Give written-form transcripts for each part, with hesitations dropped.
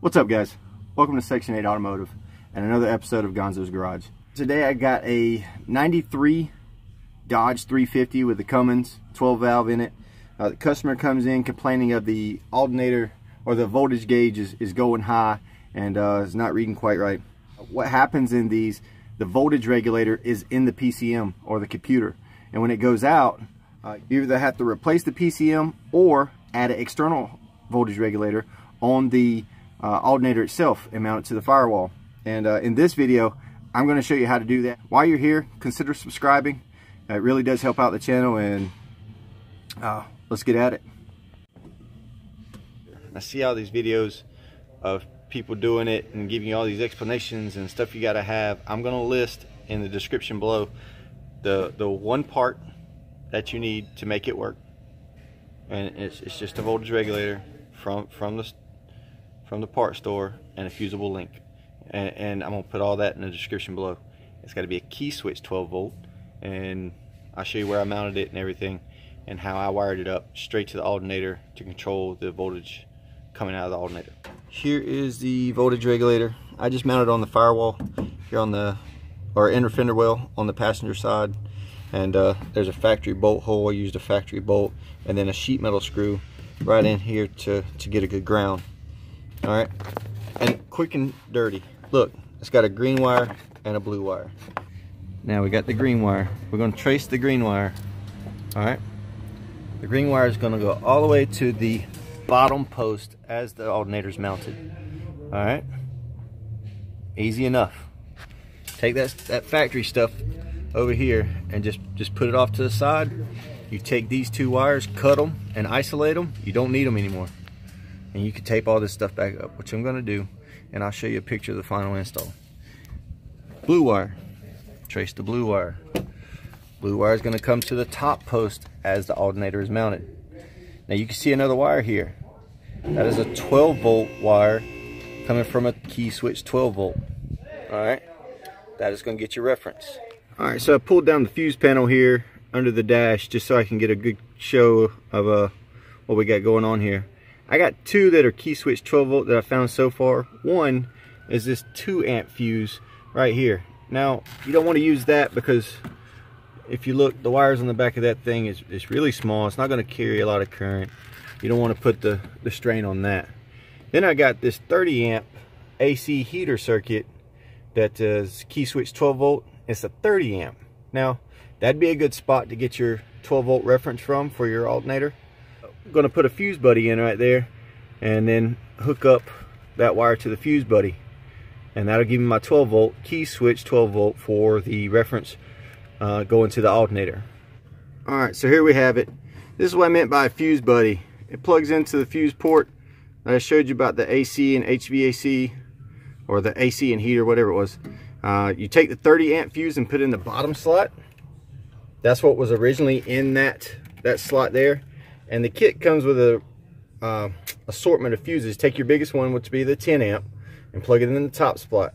What's up, guys? Welcome to Section 8 Automotive and another episode of Gonzo's Garage. Today I got a 93 Dodge 350 with the Cummins 12 valve in it. The customer comes in complaining of the alternator or the voltage gauge is going high and it's not reading quite right. What happens in these, the voltage regulator is in the PCM or the computer, and when it goes out, you either have to replace the PCM or add an external voltage regulator on the alternator itself and mount it to the firewall. And in this video I'm going to show you how to do that. While you're here, consider subscribing. It really does help out the channel, and let's get at it. I see all these videos of people doing it and giving you all these explanations and stuff you got to have. I'm going to list in the description below the one part that you need to make it work, and it's just a voltage regulator from the part store and a fusible link, and I'm going to put all that in the description below. It's got to be a key switch 12 volt, and I'll show you where I mounted it and everything and how I wired it up straight to the alternator to control the voltage coming out of the alternator. Here is the voltage regulator. I just mounted on the firewall here on the inner fender well on the passenger side, and there's a factory bolt hole. I used a factory bolt and then a sheet metal screw right in here to get a good ground. All right, and quick and dirty, look, it's got a green wire and a blue wire. Now we got the green wire. We're going to trace the green wire. All right, the green wire is going to go all the way to the bottom post as the alternator's mounted. All right, easy enough. Take that factory stuff over here and just put it off to the side. You take these two wires, cut them and isolate them. You don't need them anymore, and you can tape all this stuff back up, which I'm going to do, and I'll show you a picture of the final install. Blue wire, trace the blue wire. Blue wire is going to come to the top post as the alternator is mounted. Now you can see another wire here. That is a 12 volt wire coming from a key switch 12 volt. All right, that is going to get your reference. All right, so I pulled down the fuse panel here under the dash just so I can get a good show of what we got going on here. I got two that are key switch 12 volt that I found so far. One is this 2 amp fuse right here. Now you don't want to use that because if you look, the wires on the back of that thing is really small. It's not going to carry a lot of current. You don't want to put the strain on that. Then I got this 30 amp AC heater circuit that is key switch 12 volt. It's a 30 amp. Now that'd be a good spot to get your 12 volt reference from for your alternator. I'm going to put a fuse buddy in right there and then hook up that wire to the fuse buddy, and that'll give me my 12 volt key switch 12 volt for the reference going to the alternator. All right, so here we have it. This is what I meant by a fuse buddy. It plugs into the fuse port that I showed you about, the AC and HVAC, or the AC and heater, whatever it was. You take the 30 amp fuse and put it in the bottom slot. That's what was originally in that slot there. And the kit comes with a assortment of fuses. Take your biggest one, which would be the 10 amp, and plug it in the top spot.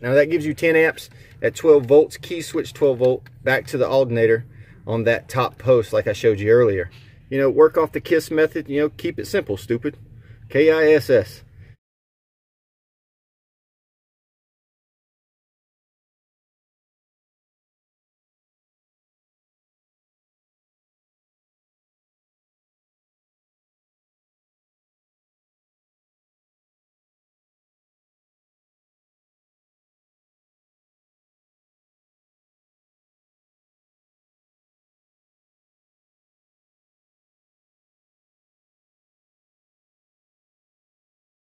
Now that gives you 10 amps at 12 volts, key switch 12 volt, back to the alternator on that top post like I showed you earlier. You know, work off the KISS method. You know, keep it simple, stupid. KISS.